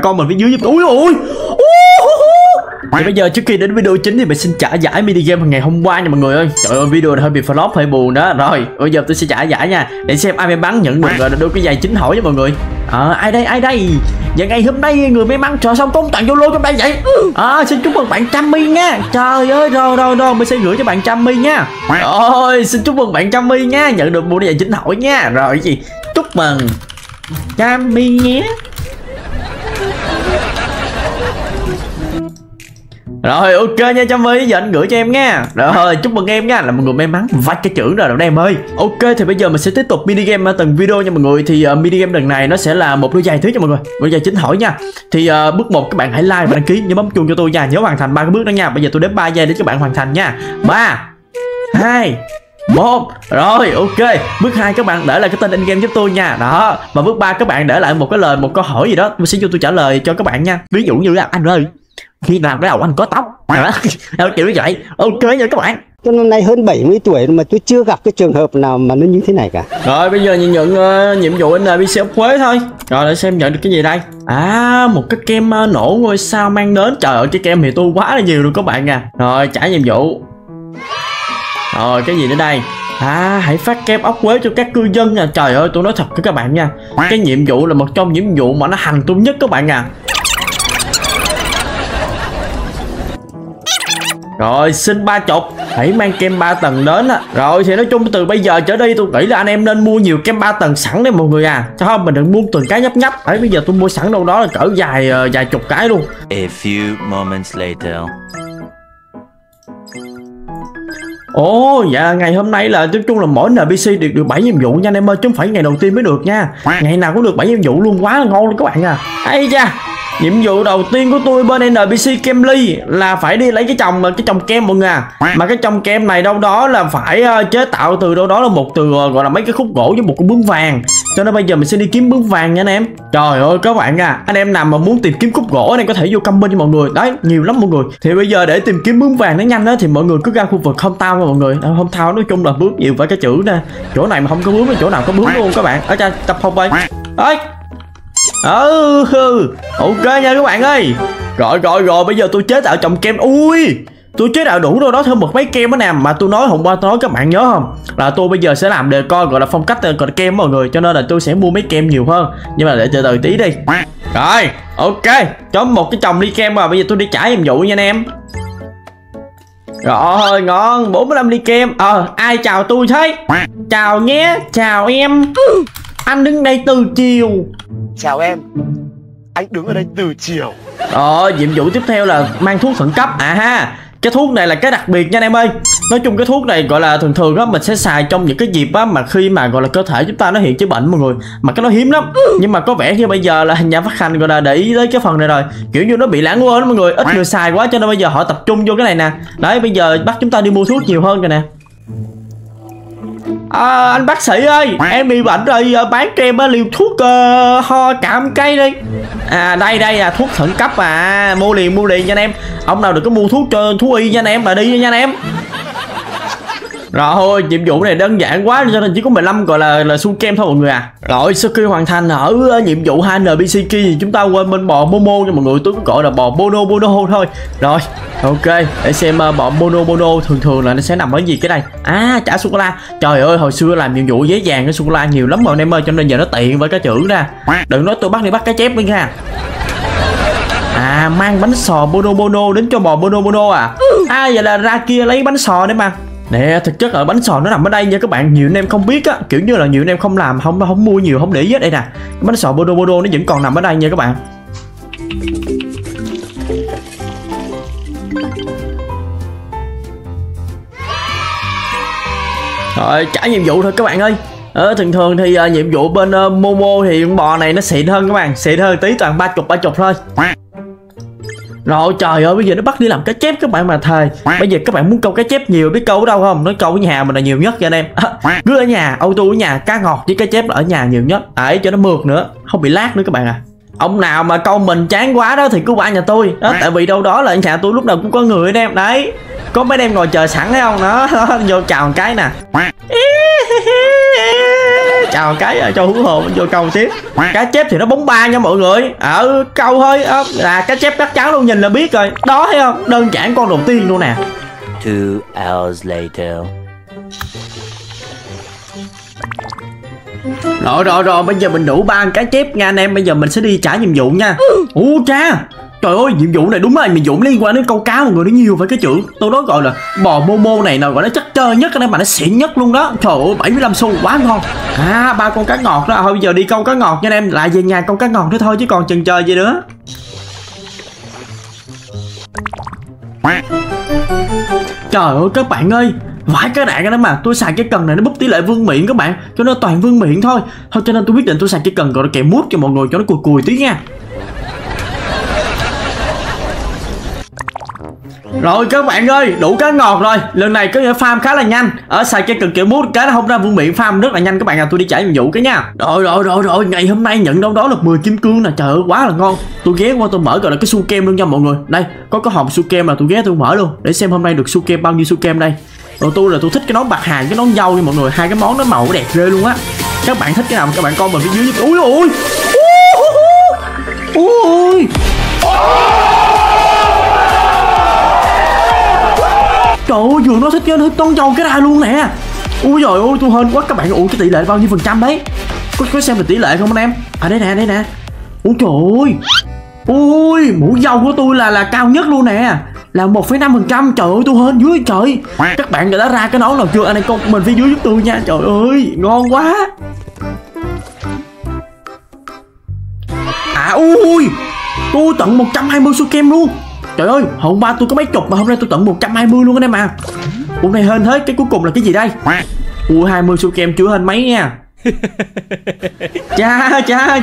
Con mình phía dưới giúp tôi. Ui ôi. Vậy bây giờ trước khi đến video chính thì mình xin trả giải mini game ngày hôm qua nha mọi người ơi. Trời ơi, video này hơi bị flop, hơi buồn đó. Rồi bây giờ tôi sẽ trả giải nha, để xem ai may mắn nhận được đôi cái giày chính hổi nha mọi người. Ai đây, ai đây? Và ngày hôm nay người may mắn trời xong tốn tặng vô lô trong đây vậy. Xin chúc mừng bạn Trummy nha. Trời ơi, rồi mình sẽ gửi cho bạn Trummy nha. Ôi, xin chúc mừng bạn Trummy nha, nhận được mua giày chính hổi nha. Rồi gì? Chúc mừng Trummy nhé. Rồi ok nha Trummy, giờ anh gửi cho em nha. Rồi chúc mừng em nha, là một người may mắn vạch cái chữ rồi đó em ơi. Ok thì bây giờ mình sẽ tiếp tục mini game ở từng video nha mọi người. Thì mini game lần này nó sẽ là một đôi giày thứ cho mọi người, đôi giày chính hổi nha. Thì bước 1 các bạn hãy like và đăng ký, nhớ bấm chuông cho tôi nha, nhớ hoàn thành ba cái bước đó nha. Bây giờ tôi đếm 3 giây để các bạn hoàn thành nha. 3 2 1. Rồi ok, bước 2 các bạn để lại cái tên in game giúp tôi nha. Đó, và bước 3 các bạn để lại một cái lời, một câu hỏi gì đó, tôi sẽ vô tôi trả lời cho các bạn nha. Ví dụ như là anh ơi, khi nào cái đầu anh có tóc đó, kiểu như vậy. Ok nha các bạn, tôi năm nay hơn 70 tuổi mà tôi chưa gặp cái trường hợp nào mà nó như thế này cả. Rồi bây giờ nhận nhiệm vụ NPC ốc Quế thôi. Rồi để xem nhận được cái gì đây. Một cái kem nổ ngôi sao mang đến. Trời ơi, cái kem thì tôi quá là nhiều rồi các bạn nè. Rồi trả nhiệm vụ. Rồi cái gì nữa đây? Hãy phát kem ốc Quế cho các cư dân nha. Trời ơi, tôi nói thật với các bạn nha, cái nhiệm vụ là một trong những nhiệm vụ mà nó hành tung nhất các bạn nè. Rồi xin 30, hãy mang kem 3 tầng đến á. Rồi thì nói chung từ bây giờ trở đi tôi nghĩ là anh em nên mua nhiều kem 3 tầng sẵn đấy mọi người à. Chứ không mình đừng mua từng cái nhấp nhấp. Đấy, bây giờ tôi mua sẵn đâu đó là cỡ vài chục cái luôn. A few moments later. Dạ ngày hôm nay là nói chung là mỗi NPC được 7 nhiệm vụ nha anh em ơi, chứ không phải ngày đầu tiên mới được nha. Ngày nào cũng được 7 nhiệm vụ luôn, quá là ngon luôn các bạn à. Ây da, nhiệm vụ đầu tiên của tôi bên NPC Kem Ly là phải đi lấy cái chồng kem mọi người à. Mà cái chồng kem này đâu đó là phải chế tạo từ đâu đó là gọi là mấy cái khúc gỗ với một cái bướm vàng. Cho nên bây giờ mình sẽ đi kiếm bướm vàng nha anh em. Trời ơi các bạn à, anh em nào mà muốn tìm kiếm khúc gỗ anh em có thể vô comment cho mọi người. Đấy, nhiều lắm mọi người. Thì bây giờ để tìm kiếm bướm vàng nó nhanh đó thì mọi người cứ ra khu vực hometown nha mọi người. Hometown nói chung là bướm nhiều phải cái chữ nè. Chỗ này mà không có bướm chỗ nào có bướm luôn các bạn. Ở trên tập hông đây. Đấy. Ok nha các bạn ơi. Rồi bây giờ tôi chế tạo chồng kem. Ui, tôi chế tạo đủ rồi đó, thêm một mấy kem đó nè. Mà tôi nói hôm qua tôi nói các bạn nhớ không, là tôi bây giờ sẽ làm decor gọi là phong cách gọi là kem mọi người. Cho nên là tôi sẽ mua mấy kem nhiều hơn. Nhưng mà để từ từ tí đi. Rồi ok, cho một cái chồng ly kem rồi. Bây giờ tôi đi trả nhiệm vụ nha anh em. Rồi ngon, 45 ly kem. Ai chào tôi thế? Chào nhé, chào em. Anh đứng đây từ chiều. Chào em, anh đứng ở đây từ chiều. Nhiệm vụ tiếp theo là mang thuốc khẩn cấp. Cái thuốc này là cái đặc biệt nha anh em ơi. Nói chung cái thuốc này gọi là thường á, mình sẽ xài trong những cái dịp á mà khi mà gọi là cơ thể chúng ta nó hiện chữa bệnh mọi người. Mà cái nó hiếm lắm. Nhưng mà có vẻ như bây giờ là nhà phát hành gọi là để ý tới cái phần này rồi. Kiểu như nó bị lãng quên đó mọi người, ít người xài quá cho nên bây giờ họ tập trung vô cái này nè. Đấy bây giờ bắt chúng ta đi mua thuốc nhiều hơn rồi nè. Anh bác sĩ ơi, em bị bệnh rồi, bán cho em liều thuốc ho cảm cây đi. Đây là thuốc khẩn cấp à, mua liền nha anh em. Ông nào đừng có mua thuốc cho thú y nha anh em, là đi nha anh em. Rồi nhiệm vụ này đơn giản quá cho nên chỉ có 15 gọi là su kem thôi mọi người à. Rồi sau khi hoàn thành ở nhiệm vụ 2 NPC kia thì chúng ta quên bên bò Momo nha mọi người, tôi cũng gọi là bò Bono thôi. Rồi ok, để xem bò Bono thường là nó sẽ nằm ở gì cái đây. Chả sô cô la. Trời ơi, hồi xưa làm nhiệm vụ giấy vàng cái sô cô la nhiều lắm rồi anh em ơi, cho nên giờ nó tiện với cái chữ ra. Đừng nói tôi bắt đi bắt cá chép đi nha. Mang bánh sò Bono đến cho bò Bono à. Vậy là ra kia lấy bánh sò đấy mà. Nè, thực chất là bánh sò nó nằm ở đây nha các bạn, nhiều anh em không biết á, kiểu như là nhiều anh em không làm, không mua nhiều, không để ý hết đây nè. Bánh sò Bono nó vẫn còn nằm ở đây nha các bạn. Rồi, trả nhiệm vụ thôi các bạn ơi. Thường thì nhiệm vụ bên Momo thì con bò này nó xịn hơn các bạn, xịn hơn tí, toàn 30 thôi. Rồi trời ơi, bây giờ nó bắt đi làm cá chép các bạn mà thề. Bây giờ các bạn muốn câu cá chép nhiều, biết câu ở đâu không? Nói câu ở nhà mình là nhiều nhất nha anh em. Cứ ở nhà, auto ở nhà, cá ngọt với cá chép là ở nhà nhiều nhất. Để cho nó mượt nữa, không bị lát nữa các bạn à. Ông nào mà câu mình chán quá đó thì cứ qua nhà tôi đó, tại vì đâu đó là nhà tôi lúc nào cũng có người anh em. Đấy, có mấy em ngồi chờ sẵn thấy không? Đó, vô chào một cái nè. chào cái cho hú hồn vô câu tiếp. Cá chép thì nó bóng ba nha mọi người, ở câu thôi là cá chép chắc chắn luôn, nhìn là biết rồi đó, thấy không, đơn giản con đầu tiên luôn nè. 2 hours later. Rồi bây giờ mình đủ 3 cá chép nha anh em. Bây giờ mình sẽ đi trả nhiệm vụ nha. Ô cha, trời ơi, nhiệm vụ này đúng là nhiệm vụ liên quan đến câu cá mọi người, nó nhiều phải cái chữ. Tôi nói gọi là bò Momo này là gọi nó chắc chơi nhất anh em, mà nó xịn nhất luôn đó. Trời ơi, 75 xu quá ngon. À, 3 con cá ngọt đó. Thôi bây giờ đi câu cá ngọt nha anh em, lại về nhà câu cá ngọt nữa thôi chứ còn chần chờ gì nữa. Trời ơi các bạn ơi, vãi cái đạn đó mà tôi xài cái cần này nó búp tỷ lệ vương miện các bạn, cho nó toàn vương miện thôi. Thôi cho nên tôi quyết định tôi xài cái cần gọi là kèm mút cho mọi người cho nó cùi cùi tí nha. Rồi các bạn ơi, đủ cá ngọt rồi. Lần này có nghĩa farm khá là nhanh. Ở xài cái cần kiểu mút cá nó không ra vương miện, farm rất là nhanh các bạn à. Tôi đi trả nhiệm vụ cái nha. Rồi, ngày hôm nay nhận đâu đó là 10 kim cương nè. Trời ơi, quá là ngon. Tôi ghé qua tôi mở gọi là cái su kem luôn nha mọi người. Đây, có cái hòm su kem là tôi ghé tôi mở luôn để xem hôm nay được su kem bao nhiêu su kem đây. Rồi tôi thích cái nón bạc hà, cái nón dâu nha mọi người. Hai cái món nó màu đẹp ghê luôn á. Các bạn thích cái nào các bạn coi mình phía dưới. Ui. Trời ơi, vừa nó thích cái nón dâu cái ra luôn nè. Ui giời ơi, tôi hên quá các bạn. Ui, cái tỷ lệ bao nhiêu phần trăm đấy? Có xem về tỷ lệ không anh em? À đây nè. Ui trời ơi. Ui, mũ dâu của tôi là cao nhất luôn nè, là 1,5%. Trời ơi, tôi hên dưới trời. Các bạn đã ra cái nón nào chưa? Anh em con mình phía dưới giúp tôi nha. Trời ơi, ngon quá. À ui, tôi tận 120 su kem luôn. Trời ơi, hôm qua tôi có mấy chục mà hôm nay tôi tận 120 luôn anh em à. Hôm nay hên thế, cái cuối cùng là cái gì đây? Ui, 20 su kem chưa hên mấy nha. Cha,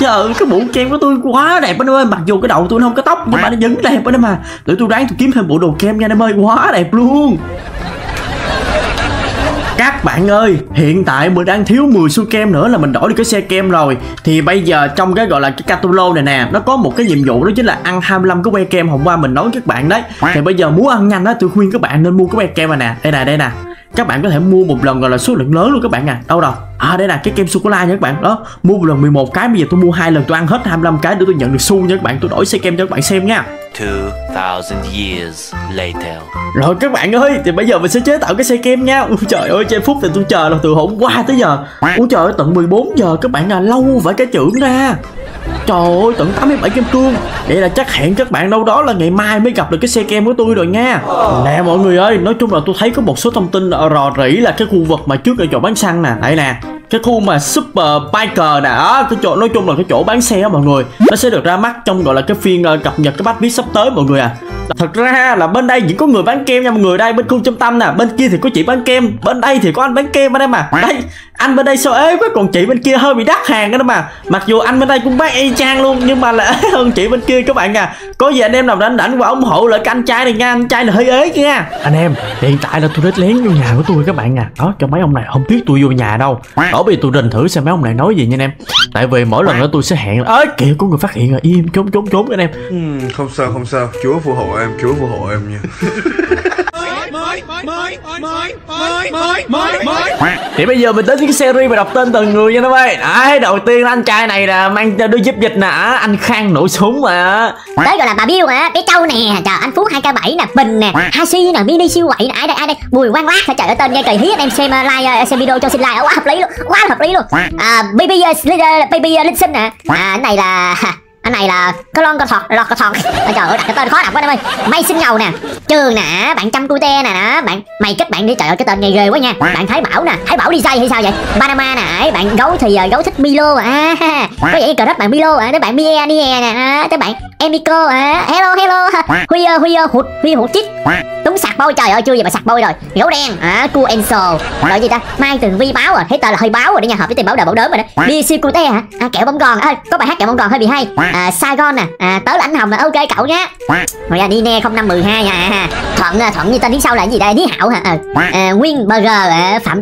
trời ơi, cái mũ kem của tôi quá đẹp anh ơi. Mặc dù cái đầu tôi không có tóc nhưng mà nó vẫn đẹp anh em à. Để tôi đoán tôi kiếm thêm bộ đồ kem nha anh em ơi, quá đẹp luôn. Các bạn ơi, hiện tại mình đang thiếu 10 xu kem nữa là mình đổi được cái xe kem rồi. Thì bây giờ trong cái gọi là cái Catulo này nè, nó có một cái nhiệm vụ đó chính là ăn 25 cái que kem hôm qua mình nói các bạn đấy. Thì bây giờ muốn ăn nhanh đó, tôi khuyên các bạn nên mua cái que kem này nè. Đây nè. Các bạn có thể mua một lần gọi là số lượng lớn luôn các bạn à. Đâu đâu? À đây là cái kem sô cô la nha các bạn. Đó, mua một lần 11 cái, bây giờ tôi mua 2 lần tôi ăn hết 25 cái để tôi nhận được xu nha các bạn. Tôi đổi xe kem cho các bạn xem nha. 2000 years later. Rồi các bạn ơi, thì bây giờ mình sẽ chế tạo cái xe kem nha. Ui trời ơi, giây phút thì tôi chờ là từ hôm qua tới giờ. Ui trời ơi, tận 14 giờ các bạn à, lâu phải cái chữ ra. Trời ơi, tận 87 kim cương. Vậy là chắc hẹn các bạn đâu đó là ngày mai mới gặp được cái xe kem của tôi rồi nha. Nè mọi người ơi, nói chung là tôi thấy có một số thông tin rò rỉ là cái khu vực mà trước ở chỗ bán xăng nè. Đây nè, cái khu mà Super Biker nè, cái chỗ nói chung là cái chỗ bán xe á mọi người, nó sẽ được ra mắt trong gọi là cái phiên cập nhật cái patch sắp tới mọi người à. Thật ra là bên đây chỉ có người bán kem nha mọi người. Đây bên khu trung tâm nè, bên kia thì có chị bán kem, bên đây thì có anh bán kem anh em à. Đây, anh bên đây sao ế quá, còn chị bên kia hơi bị đắt hàng đó mà. Mặc dù anh bên đây cũng bán y chang luôn nhưng mà là ế hơn chị bên kia các bạn à. Có gì anh em nào rảnh qua ủng hộ lại cái anh trai này nha, anh trai là hơi ế nha. Anh em, hiện tại là tôi đến lén vô nhà của tôi các bạn à. Đó, cho mấy ông này không tiếc tôi vô nhà đâu. Đó bây giờ tôi rình thử xem mấy ông này nói gì nha anh em. Tại vì mỗi lần đó tôi sẽ hẹn là kìa có người phát hiện rồi, im trốn anh em. Không sao, Chúa phù hộ em, Chúa phù hộ em nha. Thì bây giờ mình tới cái series mà đọc tên từng người nha các bạn. Đấy, đầu tiên là anh trai này là mang đôi giúp dịch nè, anh Khang nổ súng mà. Tới gọi là bà Bill nè, bé Châu nè, trời anh Phú 2K7 nè, Bình nè, Hashi nè, Mini siêu quậy nè, ai đây, Bùi Quang Quát, trời ơi tên nghe kỳ hí anh em xem like xem video cho xin like, quá hợp lý luôn. BB Linh Sinh nè, anh này là Colon Cò Thọt. Trời ơi đặt cái tên khó đọc quá anh ơi. May Sinh Ngầu nè, Trường nè, bạn Trăm Cute nè, bạn mày kết bạn đi, trời ơi cái tên nghe ghê quá nha. Bạn Thái Bảo nè, Thái Bảo đi dây hay sao vậy? Panama nè, bạn Gấu thì Gấu thích Milo có vậy cờ đất bạn Milo tới bạn Mia nè, tới bạn Emiko hello Huy hụt chít đúng sạc bôi, trời ơi chưa gì mà sạc bôi rồi. Gấu đen cu Enzo rồi gì ta, Mai Tường Vi Báo rồi, thấy tên là hơi báo rồi để nhà hợp với tiền báo đời bảo đớm rồi đó. Đi siêu Cute hả? Kẹo bông gòn có bài hát kẹo bông gòn hơi bị hay. Sài Gòn nè, tới là anh Hồng là ok cậu nhá. Rồi đi nè 0512 à. Thuận như tên tiếng sau là cái gì đây? Lý Hạo hả? Nguyên BG,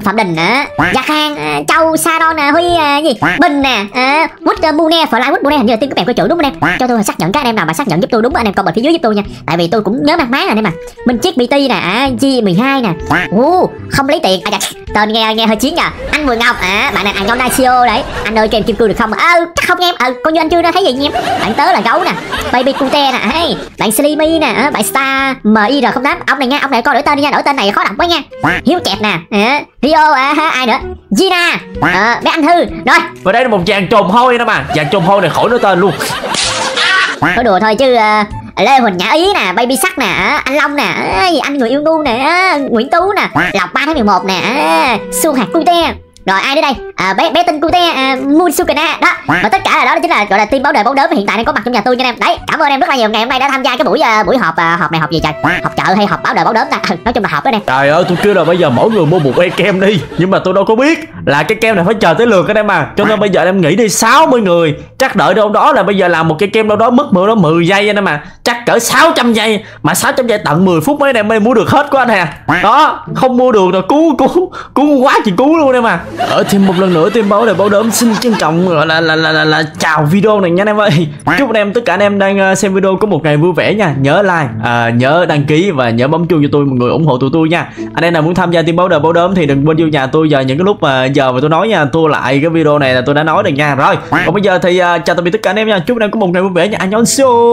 Phạm Đình hả? Gia Khang, Châu, Saron, Huy gì? Bình nè, Water Mune, Fly Water Mune, hình như là tiếng các bạn có chữ đúng không em? Cho tôi xác nhận các anh em nào mà xác nhận giúp tôi đúng anh em comment phía dưới giúp tôi nha. Tại vì tôi cũng nhớ mang máng nè anh em à. Minh Chiếc BT nè, G12 nè. Không lấy tiền. Tên nghe hơi chiến nha. Anh Mười Ngọc à, bạn này anh Ngọc Dacio đấy. Anh ơi cho em kim cương được không? Chắc không em. Coi như anh chưa thấy gì nha em. Bạn tớ là gấu nè, Baby Cute nè, hey, bạn Slimy nè, bạn Star MIR08. Ông này nha, ông này coi đổi tên đi nha, đổi tên này khó đọc quá nha. Hiếu Chẹt nè, Rio ai nữa? Gina, bé Anh Thư. Rồi. Và đây là một chàng trồn hôi nè mà. Chàng trồn hôi này khỏi nói tên luôn. Nói đùa thôi chứ Lê Huỳnh Nhã Ý nè, Baby Sắc nè, anh Long nè, anh Người Yêu Ngu nè, Nguyễn Tú nè, Lộc 3/11 nè, Xuân Hạt Cute. Rồi ai đến đây? Bé Tinh Cute, Moon Sukuna đó. Và tất cả là đó chính là gọi là team báo đời bóng đớm hiện tại đang có mặt trong nhà tôi nha em. Đấy, cảm ơn em rất là nhiều ngày hôm nay đã tham gia cái buổi họp này, họp gì trời? Họp chợ hay họp báo đời bóng đớm ta? Nói chung là họp đó nè. Trời ơi, tôi kêu là bây giờ mỗi người mua một que kem đi, nhưng mà tôi đâu có biết là cái kem này phải chờ tới lượt các em mà. Cho nên bây giờ em nghĩ đi 60 người, chắc đợi đâu đó là bây giờ làm một cái kem đâu đó mất mười 10 giây anh em mà. Chắc cỡ 600 giây mà 600 giây tận 10 phút mấy anh em mới mua được hết của anh hà. Đó, không mua được rồi cứu quá chị cứu luôn em mà. Ở thêm một lần nữa team báo đời bóng đớm xin trân trọng gọi là chào video này nha anh em ơi. Chúc anh em tất cả anh em đang xem video có một ngày vui vẻ nha. Nhớ like, nhớ đăng ký và nhớ bấm chuông cho tôi, mọi người ủng hộ tụi tôi nha. Anh em nào muốn tham gia team báo đời bóng đớm thì đừng quên vô nhà tôi vào những cái lúc mà giờ mà tôi nói nha, tôi lại cái video này là tôi đã nói rồi nha. Rồi, còn bây giờ thì chào tạm biệt tất cả anh em nha. Chúc anh em có một ngày vui vẻ nha. Annyeonghaseyo.